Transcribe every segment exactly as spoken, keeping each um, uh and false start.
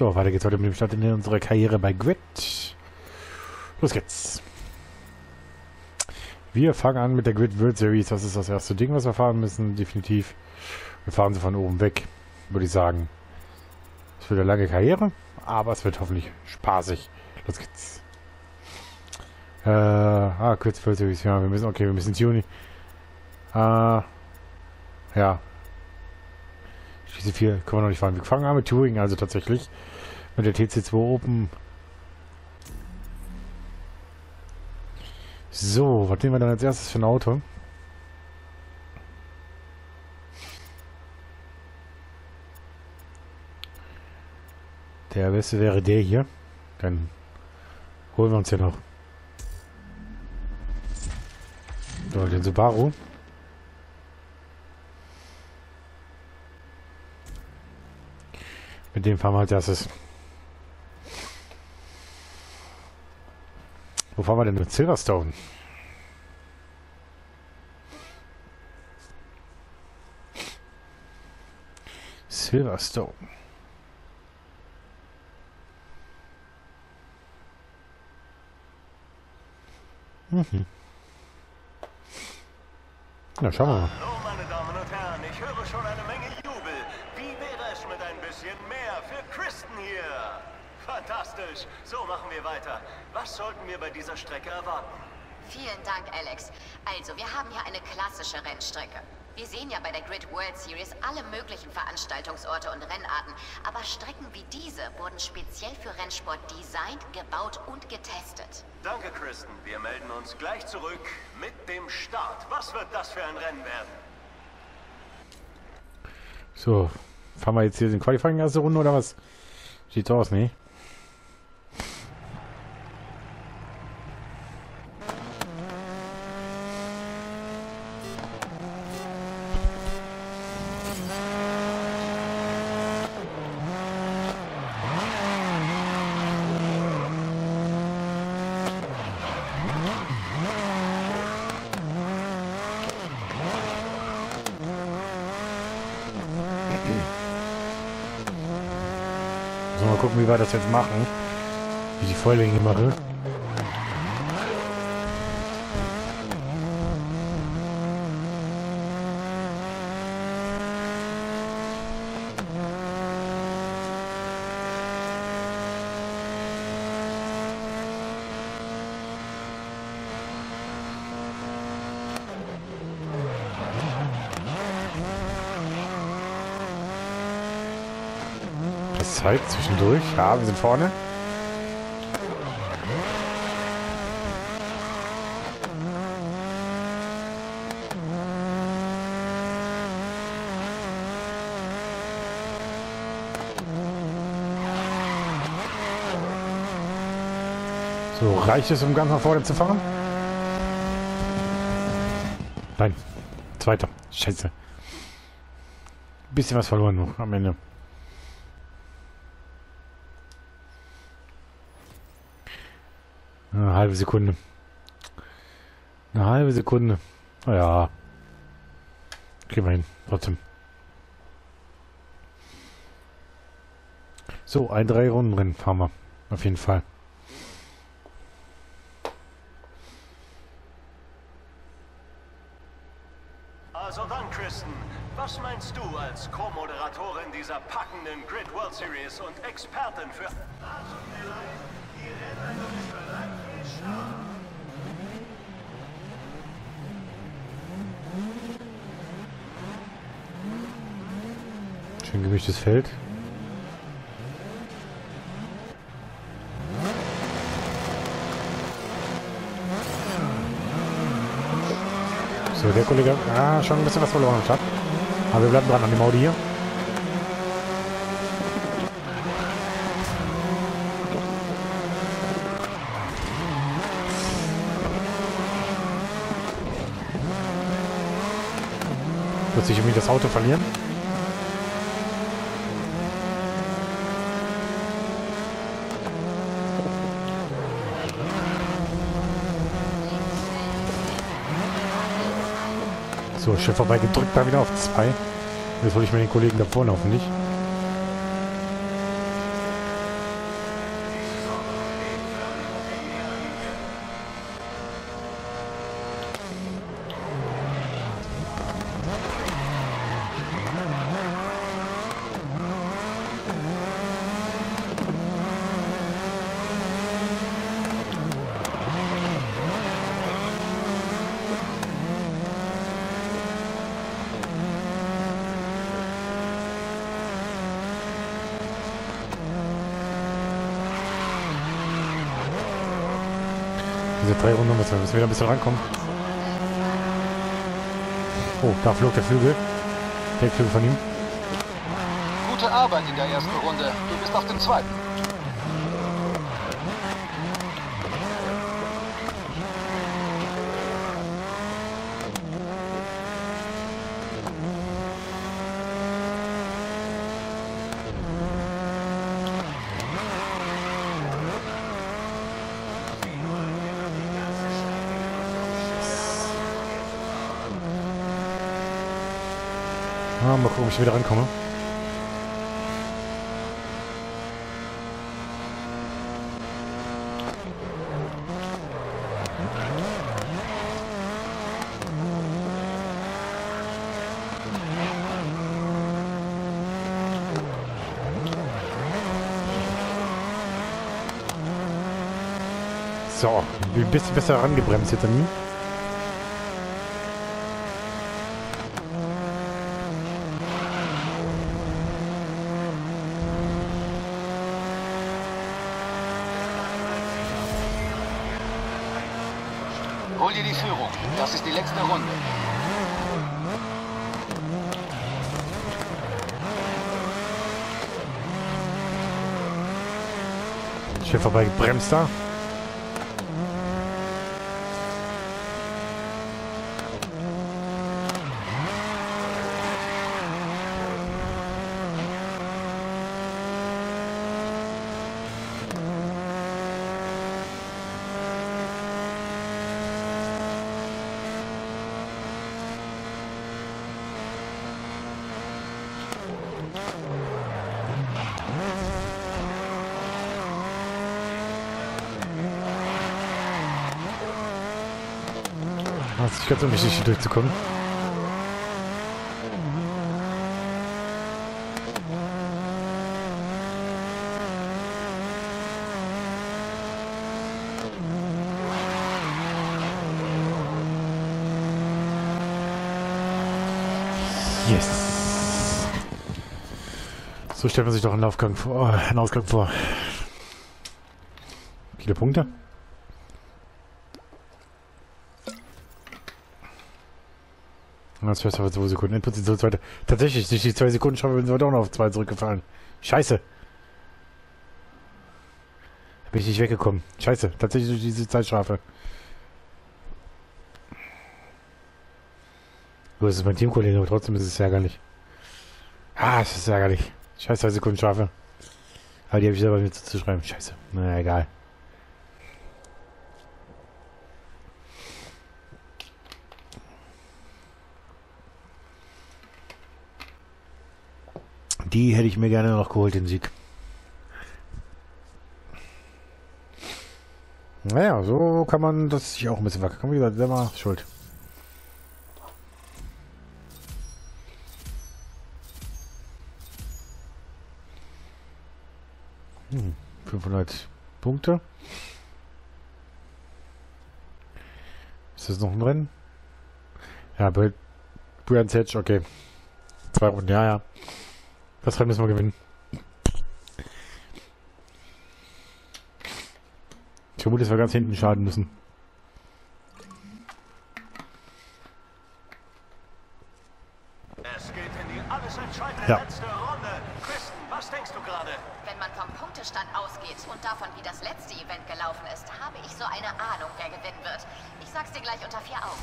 So, weiter geht's heute mit dem Start in unserer Karriere bei Grid. Los geht's. Wir fangen an mit der Grid World Series. Das ist das erste Ding, was wir fahren müssen, definitiv. Wir fahren sie von oben weg, würde ich sagen. Es wird eine lange Karriere, aber es wird hoffentlich spaßig. Los geht's. Äh, ah, Grid World Series, ja, wir müssen, okay, wir müssen Tuning. Äh, ja. Diese vier können wir noch nicht fahren. Wir fangen an mit Touring, also tatsächlich. Mit der T C zwei Open. So, was nehmen wir dann als erstes für ein Auto? Der beste wäre der hier. Dann holen wir uns ja noch. So, den Subaru. Mit dem fahren wir halt erstes. Wo fahren wir denn mit Silverstone? Silverstone. Mhm. Na, schauen wir mal. Hallo, meine Damen und Herren, ich höre schon eine Menge Jubel. Wie wäre es mit ein bisschen mehr für Kristen hier? Fantastisch, so machen wir weiter. Was sollten wir bei dieser Strecke erwarten? Vielen Dank, Alex. Also, wir haben hier eine klassische Rennstrecke. Wir sehen ja bei der Grid World Series alle möglichen Veranstaltungsorte und Rennarten, aber Strecken wie diese wurden speziell für Rennsport designt, gebaut und getestet. Danke, Kristen. Wir melden uns gleich zurück mit dem Start. Was wird das für ein Rennen werden? So, fahren wir jetzt hier den Qualifying erste Runde oder was? Sieht aus, ne? Mal gucken, wie wir das jetzt machen. Wie die Volllänge mache. Zeit zwischendurch. Ja, wir sind vorne. So, reicht es, um ganz nach vorne zu fahren? Nein. Zweiter. Scheiße. Bisschen was verloren noch am Ende. Eine halbe Sekunde. Eine halbe Sekunde. Naja. Kriegen wir hin. Trotzdem. So, ein Drei-Runden-Rennen fahren wir. Auf jeden Fall. Also dann, Kristen. Was meinst du als Co-Moderatorin dieser packenden Grid World Series und Expertin für... Schön gemischtes Feld. So, der Kollege, ah, schon ein bisschen was verloren hat. Aber wir bleiben dran an dem Audi hier. Wird sich irgendwie das Auto verlieren? So, schön vorbei gedrückt, da wieder auf zwei. Jetzt hole ich mir den Kollegen da vorne hoffentlich. diese drei Runden müssen wir wieder ein bisschen rankommen. Oh, da flog der Flügel. Der Flügel von ihm. Gute Arbeit in der ersten Runde. Du bist auf dem zweiten. Ah, mal gucken, ob ich wieder rankomme. So, ein bisschen besser herangebremst jetzt an ihn. Hol dir die Führung. Das ist die letzte Runde. Schön vorbei gebremst da. Das ist ganz unwichtig, hier durchzukommen. Yes! So stellt man sich doch einen Laufgang vor, einen Ausgang vor. Viele Punkte. Das heißt aber zwei Sekunden. Im Prinzip so zweite. Tatsächlich, durch die zwei Sekunden schaffen wir uns heute auch noch auf zwei zurückgefallen. Scheiße. Da bin ich nicht weggekommen. Scheiße. Tatsächlich durch diese Zeitstrafe. So, das ist mein Teamkollege, aber trotzdem ist es ärgerlich. Ah, es ist ärgerlich. Scheiße, zwei Sekunden Strafe. Aber die habe ich selber mir zuzuschreiben. Scheiße. Na, egal. Die hätte ich mir gerne noch geholt, den Sieg. Naja, so kann man das sich auch ein bisschen wackeln. Wie gesagt, der war schuld. Hm, fünfhundert Punkte. Ist das noch ein Rennen? Ja, bei Brands Hedge, okay. Zwei Runden, ja, ja. Das Rennen müssen wir gewinnen. Ich vermute, dass wir ganz hinten schaden müssen. Es geht in die alles entscheidende ja. letzte Runde. Christen, was denkst du gerade? Wenn man vom Punktestand ausgeht und davon, wie das letzte Event gelaufen ist, habe ich so eine Ahnung, wer gewinnen wird. Ich sag's dir gleich unter vier Augen.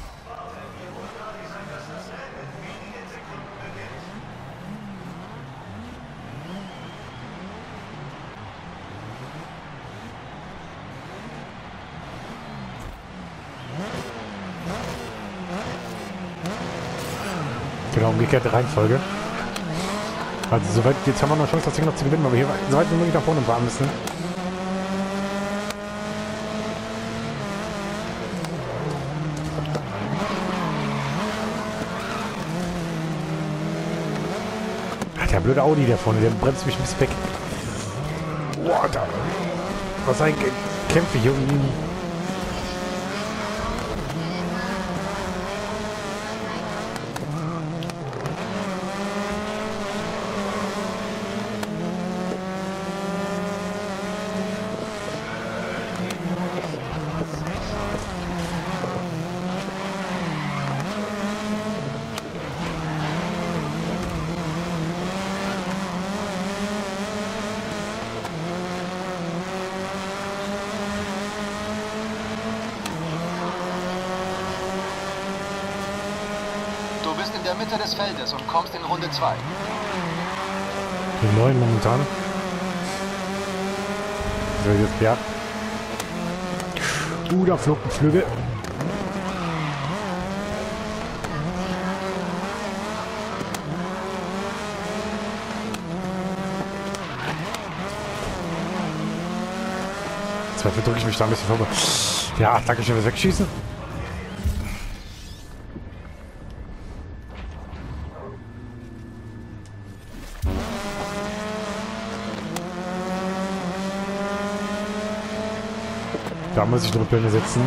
Genau, umgekehrte Reihenfolge. Also soweit, jetzt haben wir noch eine Chance, das Ding noch zu gewinnen, weil wir hier so weit wie möglich nach vorne fahren müssen. Ach, der blöde Audi da vorne, der bremst mich ein bisschen weg. Boah, Alter. Was ein Kämpfe hier um... bist in der Mitte des Feldes und kommst in Runde zwei. Die neuen momentan. So, jetzt ja. Uh, da flog ein Flügel. Dafür drücke ich mich da ein bisschen vorbei. Ja, danke schön fürs Wegschießen. Da muss ich Druckbänder setzen.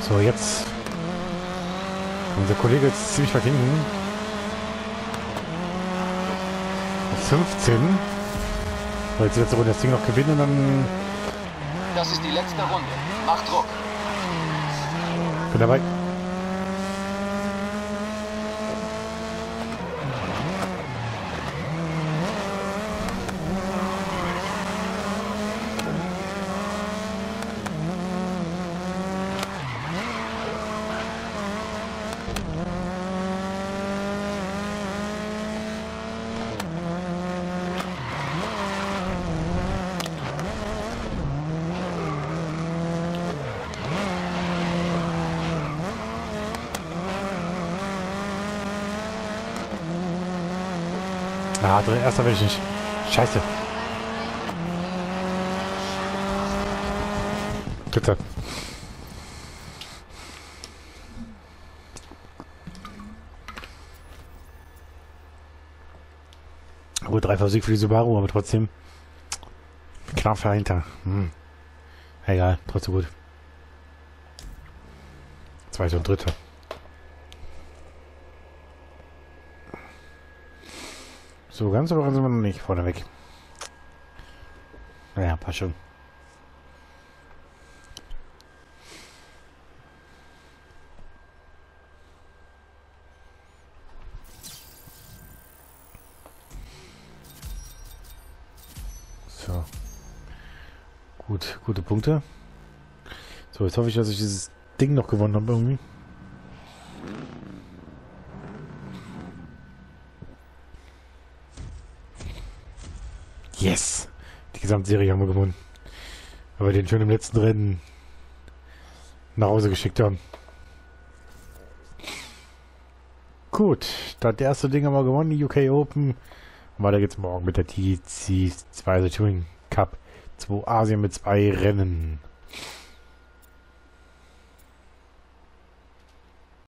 So, jetzt. Unser Kollege ist ziemlich weit hinten. Auf fünfzehn. Weil jetzt letzte Runde das Ding noch gewinnen und dann. Das ist die letzte Runde. Mach Druck. Bin dabei. Ah, drin, erster will ich nicht. Scheiße. Dritter. Gut, dreifacher Sieg für die Subaru, aber trotzdem knapp dahinter. Hm. Egal, trotzdem gut. Zweiter und dritter. So, ganz so weit sind wir noch nicht vorneweg. Naja, passt schon. So. Gut, gute Punkte. So, jetzt hoffe ich, dass ich dieses Ding noch gewonnen habe irgendwie. Yes! Die Gesamtserie haben wir gewonnen. Weil wir den schon im letzten Rennen nach Hause geschickt haben. Gut, da hat der erste Ding haben wir gewonnen, die U K Open. Und weiter geht's morgen mit der T C zwei, also Touring Cup zwei Asien mit zwei Rennen.